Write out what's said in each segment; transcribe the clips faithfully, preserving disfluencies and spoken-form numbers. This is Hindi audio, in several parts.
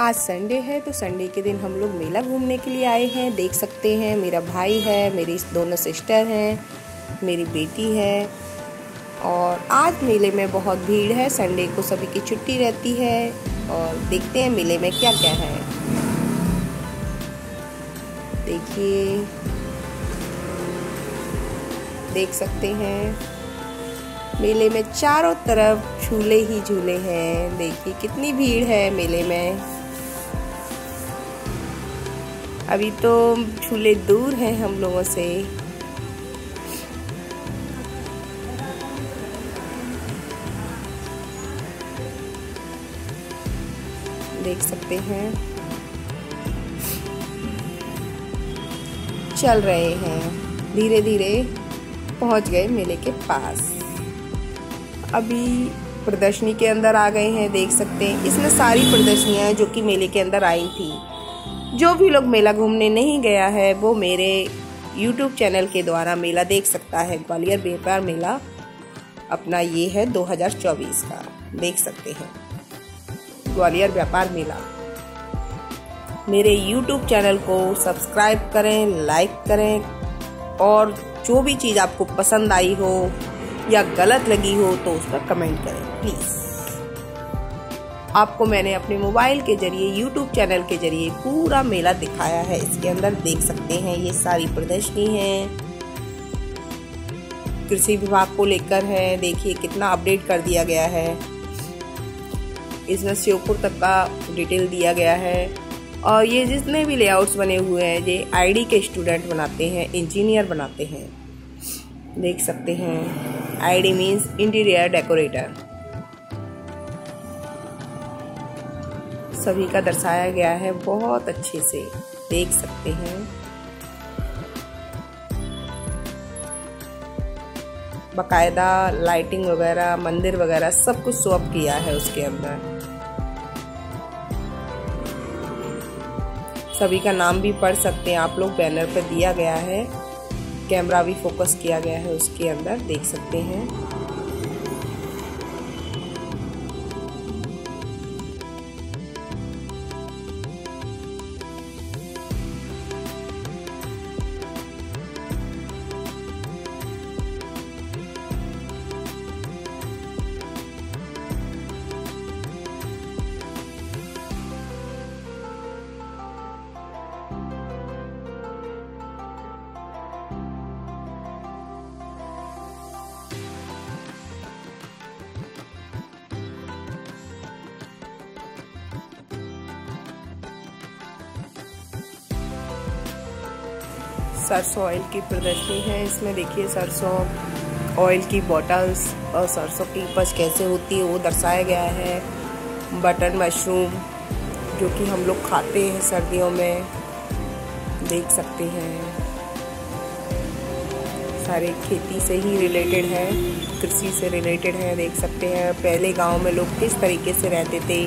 आज संडे है तो संडे के दिन हम लोग मेला घूमने के लिए आए हैं। देख सकते हैं मेरा भाई है, मेरी दोनों सिस्टर हैं, मेरी बेटी है। और आज मेले में बहुत भीड़ है, संडे को सभी की छुट्टी रहती है। और देखते हैं मेले में क्या क्या है। देखिए, देख सकते हैं मेले में चारों तरफ झूले ही झूले हैं। देखिए कितनी भीड़ है मेले में। अभी तो झूले दूर हैं हम लोगों से। देख सकते हैं चल रहे हैं, धीरे धीरे पहुंच गए मेले के पास। अभी प्रदर्शनी के अंदर आ गए हैं। देख सकते हैं इसमें सारी प्रदर्शनियां हैं जो कि मेले के अंदर आई थी। जो भी लोग मेला घूमने नहीं गया है वो मेरे यूट्यूब चैनल के द्वारा मेला देख सकता है। ग्वालियर व्यापार मेला अपना ये है दो हज़ार चौबीस का। देख सकते हैं ग्वालियर व्यापार मेला। मेरे यूट्यूब चैनल को सब्सक्राइब करें, लाइक करें, और जो भी चीज़ आपको पसंद आई हो या गलत लगी हो तो उस पर कमेंट करें प्लीज़। आपको मैंने अपने मोबाइल के जरिए यूट्यूब चैनल के जरिए पूरा मेला दिखाया है। इसके अंदर देख सकते हैं ये सारी प्रदर्शनी है, कृषि विभाग को लेकर है। देखिए कितना अपडेट कर दिया गया है, इसमें श्योपुर तक का डिटेल दिया गया है। और ये जितने भी लेआउट्स बने हुए हैं ये आईडी के स्टूडेंट बनाते हैं, इंजीनियर बनाते हैं। देख सकते हैं आईडी मींस इंटीरियर डेकोरेटर। सभी का दर्शाया गया है बहुत अच्छे से। देख सकते हैं बकायदा लाइटिंग वगैरह, मंदिर वगैरह सब कुछ शो अप किया है उसके अंदर। सभी का नाम भी पढ़ सकते हैं आप लोग, बैनर पर दिया गया है। कैमरा भी फोकस किया गया है उसके अंदर। देख सकते हैं सरसों ऑयल की प्रदर्शनी है। इसमें देखिए सरसों ऑयल की बॉटल्स और सरसों की उपज कैसे होती है वो दर्शाया गया है। बटन मशरूम जो कि हम लोग खाते हैं सर्दियों में। देख सकते हैं सारे खेती से ही रिलेटेड है, कृषि से रिलेटेड है। देख सकते हैं पहले गांव में लोग किस तरीके से रहते थे,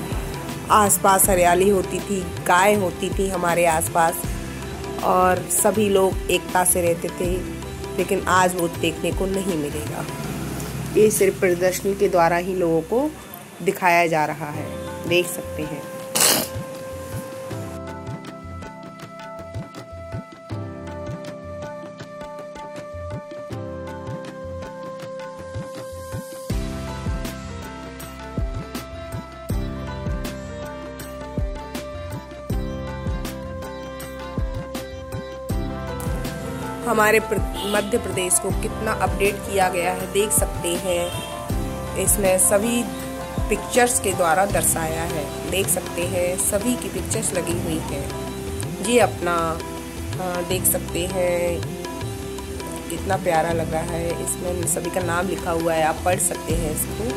आसपास हरियाली होती थी, गाय होती थी हमारे आसपास, और सभी लोग एकता से रहते थे। लेकिन आज वो देखने को नहीं मिलेगा। ये सिर्फ प्रदर्शनी के द्वारा ही लोगों को दिखाया जा रहा है। देख सकते हैं हमारे मध्य प्रदेश को कितना अपडेट किया गया है। देख सकते हैं इसमें सभी पिक्चर्स के द्वारा दर्शाया है। देख सकते हैं सभी की पिक्चर्स लगी हुई है। ये अपना देख सकते हैं कितना प्यारा लग रहा है। इसमें सभी का नाम लिखा हुआ है, आप पढ़ सकते हैं इसको।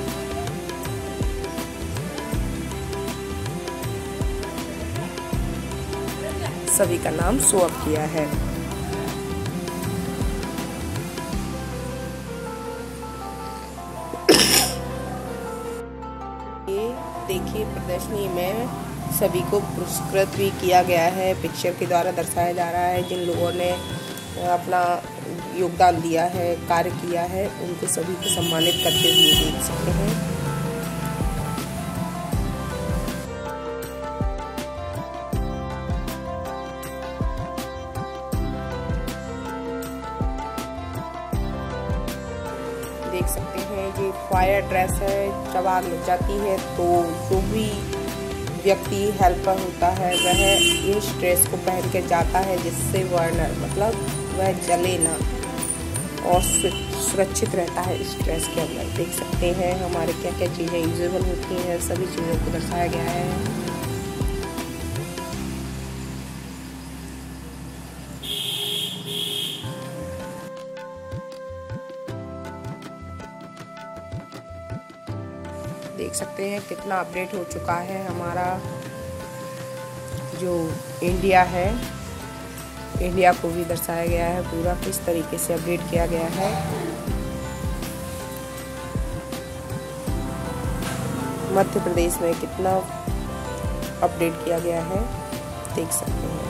सभी का नाम शो अप किया है। देखिए प्रदर्शनी में सभी को पुरस्कृत भी किया गया है, पिक्चर के द्वारा दर्शाया जा रहा है। जिन लोगों ने अपना योगदान दिया है, कार्य किया है, उनको सभी को सम्मानित करते हुए देख सकते हैं। देख सकते हैं ये फायर ड्रेस है। जब आग लग जाती है तो जो भी व्यक्ति हेल्पर होता है वह इस ड्रेस को पहन के जाता है, जिससे वर्नर मतलब वह जले ना और सुरक्षित रहता है इस ड्रेस के अंदर। देख सकते हैं हमारे क्या क्या चीज़ें यूजेबल होती हैं, सभी चीज़ों को दर्शाया गया है। देख सकते हैं कितना अपडेट हो चुका है हमारा जो इंडिया है, इंडिया को भी दर्शाया गया है पूरा किस तरीके से अपडेट किया गया है। मध्य प्रदेश में कितना अपडेट किया गया है देख सकते हैं।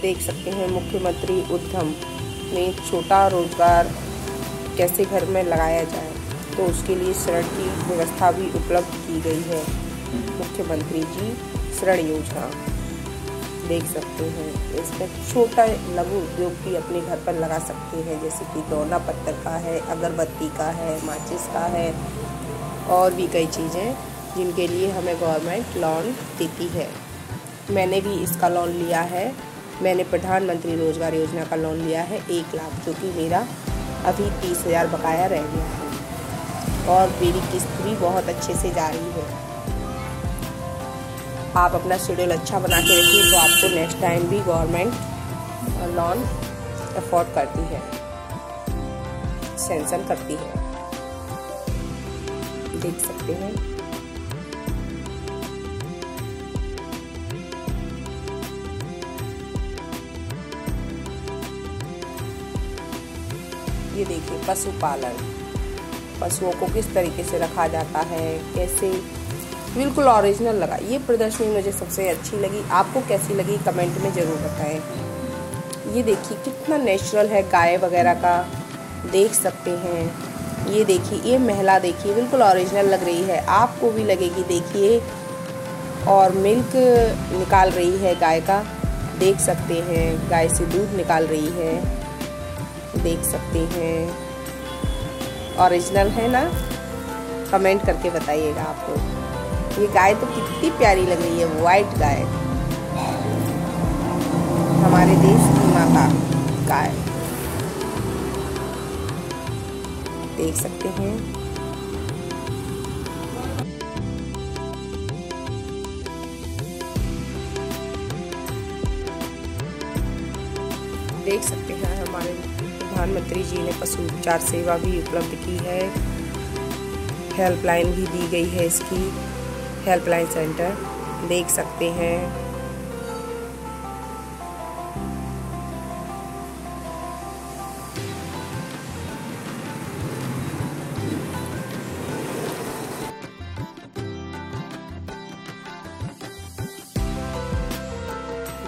देख सकते हैं मुख्यमंत्री उद्यम में छोटा रोजगार कैसे घर में लगाया जाए तो उसके लिए ऋण की व्यवस्था भी उपलब्ध की गई है। मुख्यमंत्री जी ऋण योजना देख सकते हैं, इसमें छोटा लघु उद्योग भी अपने घर पर लगा सकते हैं, जैसे कि गौना पत्थर का है, अगरबत्ती का है, माचिस का है और भी कई चीज़ें जिनके लिए हमें गवर्नमेंट लोन देती है। मैंने भी इसका लोन लिया है, मैंने प्रधानमंत्री रोजगार योजना का लोन लिया है एक लाख, जो कि मेरा अभी तीस हज़ार बकाया रह गया है और मेरी किस्त भी बहुत अच्छे से जा रही है। आप अपना शेड्यूल अच्छा बना के रखिए तो आपको नेक्स्ट टाइम भी गवर्नमेंट लोन अफोर्ड करती है, सेंशन करती है। देख सकते हैं ये देखिए पशुपालन, पशुओं को किस तरीके से रखा जाता है, कैसे बिल्कुल ओरिजिनल लगा। ये प्रदर्शनी मुझे सबसे अच्छी लगी, आपको कैसी लगी कमेंट में ज़रूर बताएं। ये देखिए कितना नेचुरल है, गाय वगैरह का देख सकते हैं। ये देखिए ये महिला देखिए बिल्कुल ओरिजिनल लग रही है, आपको भी लगेगी। देखिए और मिल्क निकाल रही है गाय का, देख सकते हैं गाय से दूध निकाल रही है, देख सकते हैं ओरिजिनल है ना। कमेंट करके बताइएगा आपको। ये गाय तो कितनी प्यारी लग रही है, वाइट गाय, हमारे देश की माता गाय। देख सकते हैं देख सकते हैं हमारे प्रधानमंत्री जी ने पशु उपचार सेवा भी उपलब्ध की है, हेल्पलाइन भी दी गई है, इसकी हेल्पलाइन सेंटर देख सकते हैं।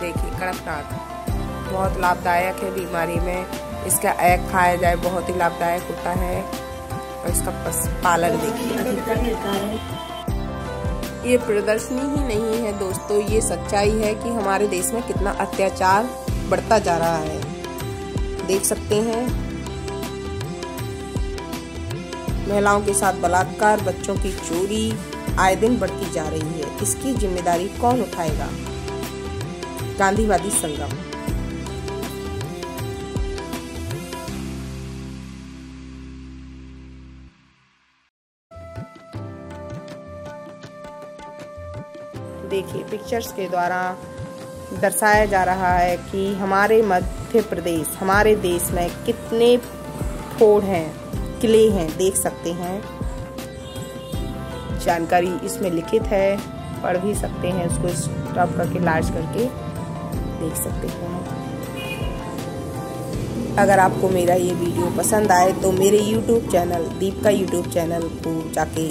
देखिए कड़कनाथ बहुत लाभदायक है बीमारी में, इसका एग खाया जाए बहुत ही लाभदायक होता है और इसका पालन देखिए। ये प्रदर्शनी ही नहीं है दोस्तों, ये सच्चाई है कि हमारे देश में कितना अत्याचार बढ़ता जा रहा है। देख सकते हैं महिलाओं के साथ बलात्कार, बच्चों की चोरी आए दिन बढ़ती जा रही है। इसकी जिम्मेदारी कौन उठाएगा? गांधीवादी संगम। देखिए पिक्चर्स के द्वारा दर्शाया जा रहा है कि हमारे मध्य प्रदेश, हमारे देश में कितने फोड़ हैं, किले हैं, देख सकते हैं। जानकारी इसमें लिखित है, पढ़ भी सकते हैं उसको, स्टॉप करके लार्ज करके देख सकते हैं। अगर आपको मेरा ये वीडियो पसंद आए तो मेरे यूट्यूब चैनल दीपका यूट्यूब चैनल को जाके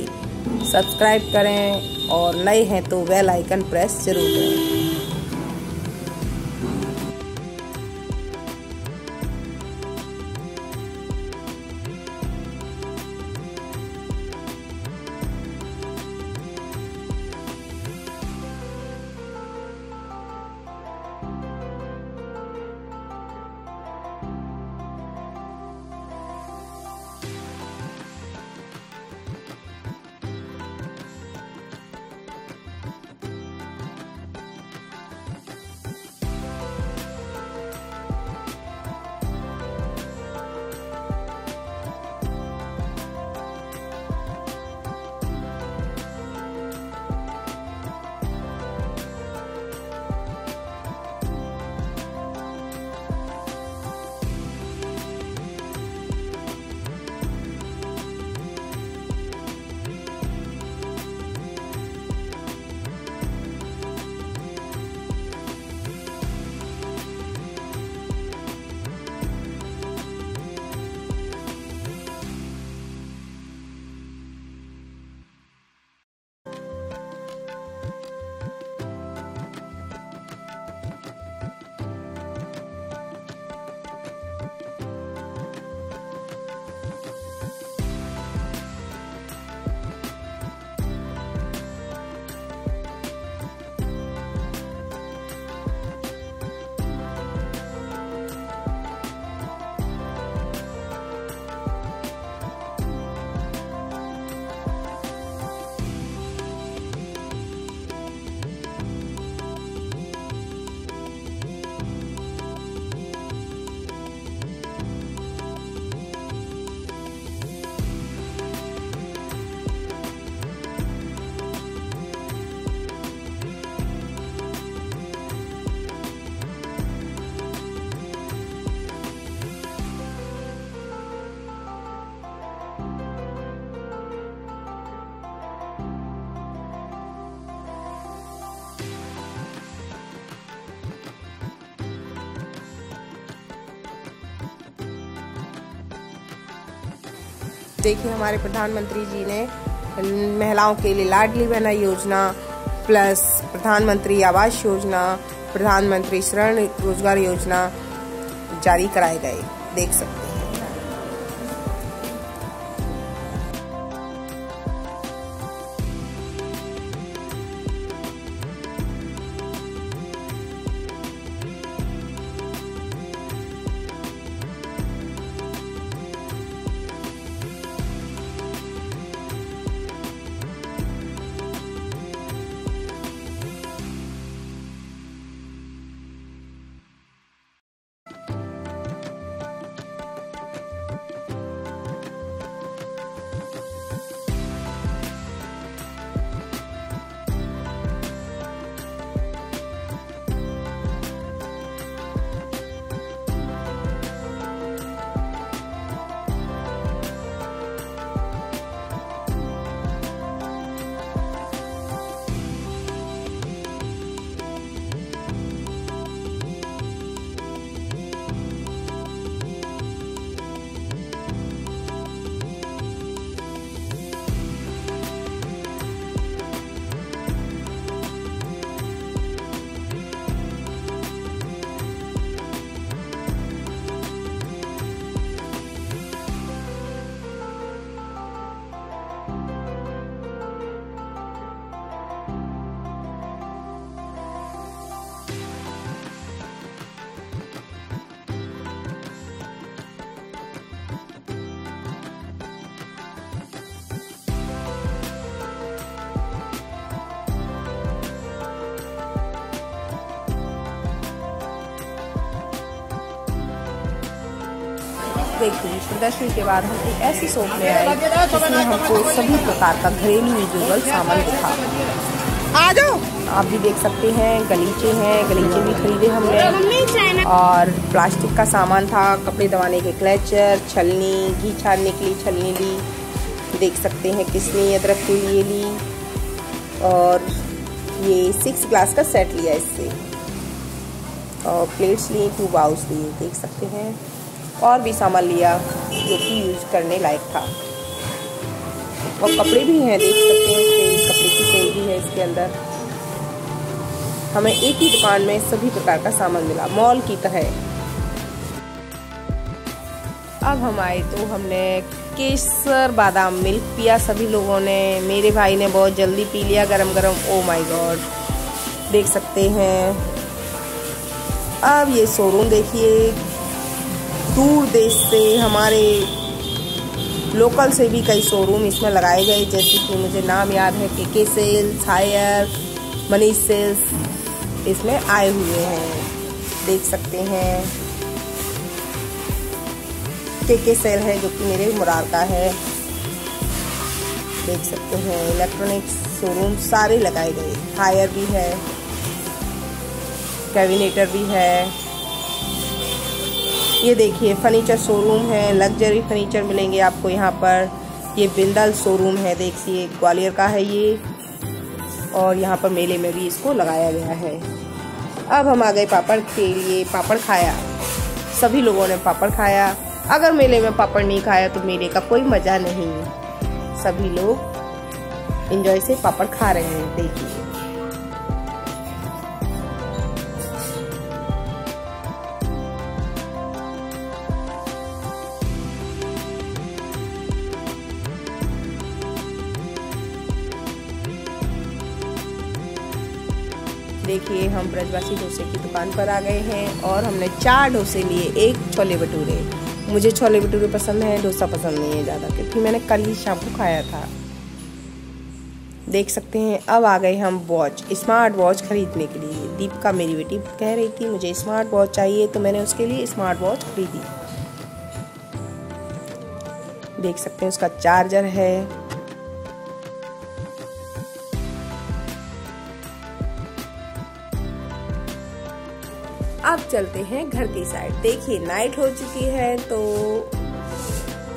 सब्सक्राइब करें और नए हैं तो बेल आइकन प्रेस जरूर करें। देखिए हमारे प्रधानमंत्री जी ने महिलाओं के लिए लाडली बहना योजना प्लस प्रधानमंत्री आवास योजना, प्रधानमंत्री श्रम रोजगार योजना जारी कराए गए, देख सकते हैं। देखिए प्रदर्शनी के बाद हम एक ऐसी शॉप में आए जिसमें हमको सभी प्रकार का घरेलू यूजेबल सामान दिखा। आ जाओ, आप भी देख सकते हैं, गलीचे हैं, गलीचे भी खरीदे हमने, और प्लास्टिक का सामान था, कपड़े धोने के क्लचर, छलनी, घी छानने के लिए छलनी ली, देख सकते हैं किसने अदरक के लिए ली, और ये सिक्स ग्लास का सेट लिया इससे, और प्लेट्स लिए, टू बाउल्स लिए, देख सकते हैं, और भी सामान लिया जो कि यूज करने लायक था। और कपड़े भी हैं, देख सकते हैं इसके कपड़े की सेल भी है इसके अंदर। हमें एक ही दुकान में सभी प्रकार का सामान मिला, मॉल की तरह। अब हम आए तो हमने केसर बादाम मिल्क पिया सभी लोगों ने, मेरे भाई ने बहुत जल्दी पी लिया गरम गरम, ओ माय गॉड, देख सकते हैं। अब ये शोरूम देखिए, दूर देश से, हमारे लोकल से भी कई शोरूम इसमें लगाए गए, जैसे कि मुझे नाम याद है के के सेल्स, हायर, मनीष सेल्स इसमें आए हुए हैं, देख सकते हैं। के के सेल है जो कि मेरे मुरार का है, देख सकते हैं। इलेक्ट्रॉनिक्स शोरूम सारे लगाए गए, हायर भी है, कैबिनेटर भी है। ये देखिए फर्नीचर शोरूम है, लग्जरी फर्नीचर मिलेंगे आपको यहाँ पर। ये बिंदल शोरूम है, देखिए ग्वालियर का है ये, और यहाँ पर मेले में भी इसको लगाया गया है। अब हम आ गए पापड़ के लिए, पापड़ खाया सभी लोगों ने, पापड़ खाया। अगर मेले में पापड़ नहीं खाया तो मेले का कोई मज़ा नहीं, सभी लोग एंजॉय से पापड़ खा रहे हैं, देखिए। देखिए हम ब्रजवासी डोसे की दुकान पर आ गए हैं, और हमने चार डोसे लिए, एक छोले भटूरे। मुझे छोले भटूरे पसंद है, डोसा पसंद नहीं है ज़्यादा, क्योंकि मैंने कल ही शाम को खाया था, देख सकते हैं। अब आ गए हम वॉच, स्मार्ट वॉच खरीदने के लिए। दीपिका मेरी बेटी कह रही थी मुझे स्मार्ट वॉच चाहिए, तो मैंने उसके लिए स्मार्ट वॉच खरीदी, देख सकते हैं। उसका चार्जर है, अब चलते हैं घर की साइड। देखिए नाइट हो चुकी है, तो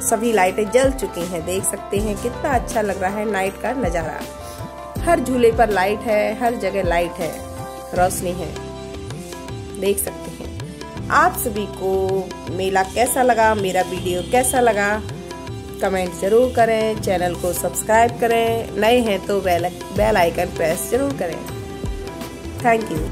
सभी लाइटें जल चुकी हैं, देख सकते हैं कितना अच्छा लग रहा है नाइट का नज़ारा। हर झूले पर लाइट है, हर जगह लाइट है, रोशनी है, देख सकते हैं। आप सभी को मेला कैसा लगा, मेरा वीडियो कैसा लगा, कमेंट जरूर करें, चैनल को सब्सक्राइब करें, नए हैं तो बेल बेल आइकन प्रेस जरूर करें। Thank you.